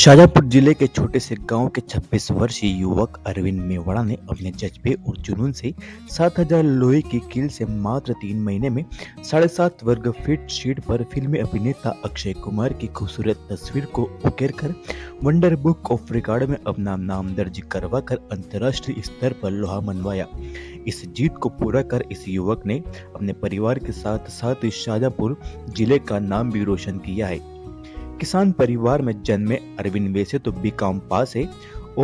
शाहजहापुर जिले के छोटे से गांव के 26 वर्षीय युवक अरविंद मेवाड़ा ने अपने जज्बे और जुनून से 7000 लोहे की कील से मात्र 3 महीने में 7.5 वर्ग फीट शीट पर फिल्मी अभिनेता अक्षय कुमार की खूबसूरत तस्वीर को उकेरकर वंडर बुक ऑफ रिकॉर्ड में अपना नाम दर्ज करवाकर अंतर्राष्ट्रीय स्तर पर लोहा मनवाया। इस जीत को पूरा कर इस युवक ने अपने परिवार के साथ साथ शाहजहापुर जिले का नाम भी रोशन किया है। किसान परिवार में जन्मे अरविंद वैसे तो बीकॉम पास है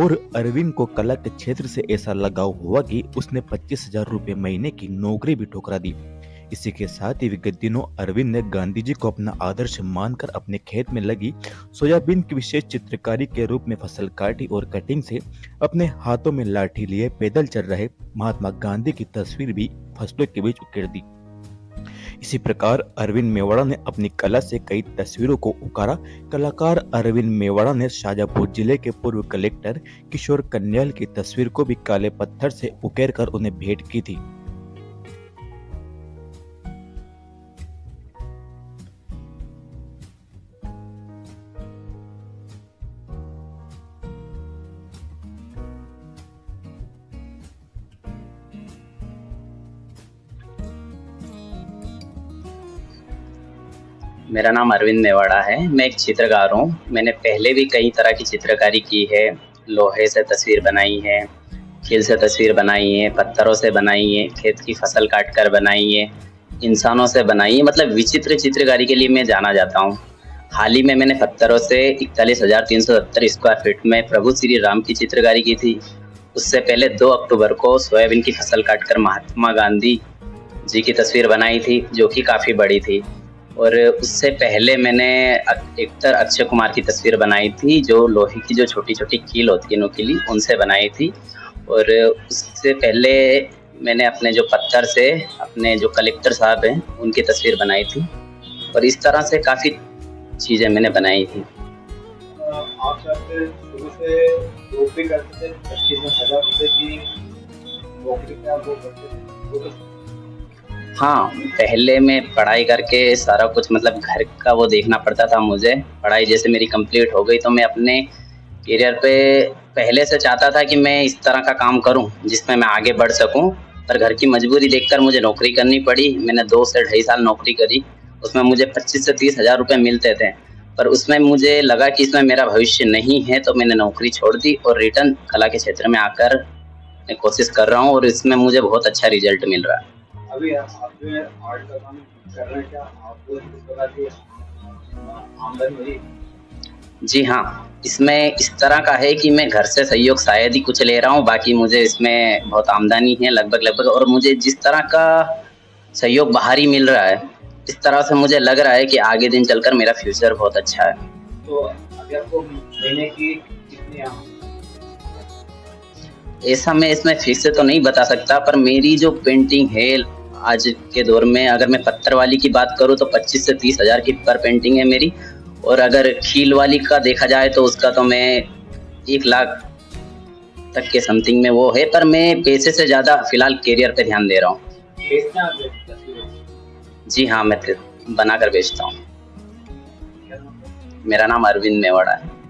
और अरविंद को कला के क्षेत्र से ऐसा लगाव हुआ कि उसने 25,000 रुपये महीने की नौकरी भी ठुकरा दी। इसी के साथ ही विगत दिनों अरविंद ने गांधी जी को अपना आदर्श मानकर अपने खेत में लगी सोयाबीन की विशेष चित्रकारी के रूप में फसल काटी और कटिंग से अपने हाथों में लाठी लिए पैदल चल रहे महात्मा गांधी की तस्वीर भी फसलों के बीच उकेर दी। इसी प्रकार अरविंद मेवाड़ा ने अपनी कला से कई तस्वीरों को उकारा। कलाकार अरविंद मेवाड़ा ने शाहजहापुर जिले के पूर्व कलेक्टर किशोर कन्याल की तस्वीर को भी काले पत्थर से उकेर कर उन्हें भेंट की थी। मेरा नाम अरविंद मेवाड़ा है। मैं एक चित्रकार हूँ। मैंने पहले भी कई तरह की चित्रकारी की है। लोहे से तस्वीर बनाई है, कील से तस्वीर बनाई है, पत्थरों से बनाई है, खेत की फसल काटकर बनाई है, इंसानों से बनाई है। मतलब विचित्र चित्रकारी के लिए मैं जाना जाता हूँ। हाल ही में मैंने पत्थरों से 41,370 स्क्वायर फीट में प्रभु श्री राम की चित्रकारी की थी। उससे पहले 2 अक्टूबर को सोयाबीन की फसल काटकर महात्मा गांधी जी की तस्वीर बनाई थी, जो कि काफ़ी बड़ी थी। और उससे पहले मैंने एक्टर अक्षय कुमार की तस्वीर बनाई थी, जो लोहे की जो छोटी छोटी कील होती है नोकीली, उनसे बनाई थी। और उससे पहले मैंने अपने जो पत्थर से अपने जो कलेक्टर साहब हैं उनकी तस्वीर बनाई थी। और इस तरह से काफ़ी चीज़ें मैंने बनाई थी। आप शुरू से नौकरी करते थे, 25,000 रुपये की नौकरी में आप करते थे? हाँ, पहले मैं पढ़ाई करके सारा कुछ मतलब घर का वो देखना पड़ता था मुझे। पढ़ाई जैसे मेरी कंप्लीट हो गई तो मैं अपने करियर पे पहले से चाहता था कि मैं इस तरह का काम करूं जिसमें मैं आगे बढ़ सकूं, पर घर की मजबूरी देखकर मुझे नौकरी करनी पड़ी। मैंने 2 से ढाई साल नौकरी करी। उसमें मुझे 25 से 30,000 रुपये मिलते थे, पर उसमें मुझे लगा कि इसमें मेरा भविष्य नहीं है, तो मैंने नौकरी छोड़ दी और रिटर्न कला के क्षेत्र में आकर मैं कोशिश कर रहा हूँ और इसमें मुझे बहुत अच्छा रिजल्ट मिल रहा है। अभी आप जो आर्ट कर रहे हैं, क्या आपको इस तरह की आमदनी मिली? जी हाँ, इसमें इस तरह का है कि मैं घर से सहयोग शायद ही कुछ ले रहा हूँ, बाकी मुझे इसमें बहुत आमदनी है लगभग। और मुझे जिस तरह का सहयोग बाहरी मिल रहा है, इस तरह से मुझे लग रहा है कि आगे दिन चलकर मेरा फ्यूचर बहुत अच्छा है। तो अभी आपको महीने की कितनी आमदनी? ऐसा मैं इसमें फिक्स से तो नहीं बता सकता, पर मेरी जो पेंटिंग है आज के दौर में, अगर मैं पत्थर वाली की बात करूं तो 25 से 30,000 की पर पेंटिंग है मेरी। और अगर खील वाली का देखा जाए तो उसका तो मैं 1 लाख तक के समथिंग में वो है, पर मैं पैसे से ज़्यादा फिलहाल करियर पे ध्यान दे रहा हूँ। जी हाँ, मैं बना कर बेचता हूँ। मेरा नाम अरविंद मेवाड़ा है।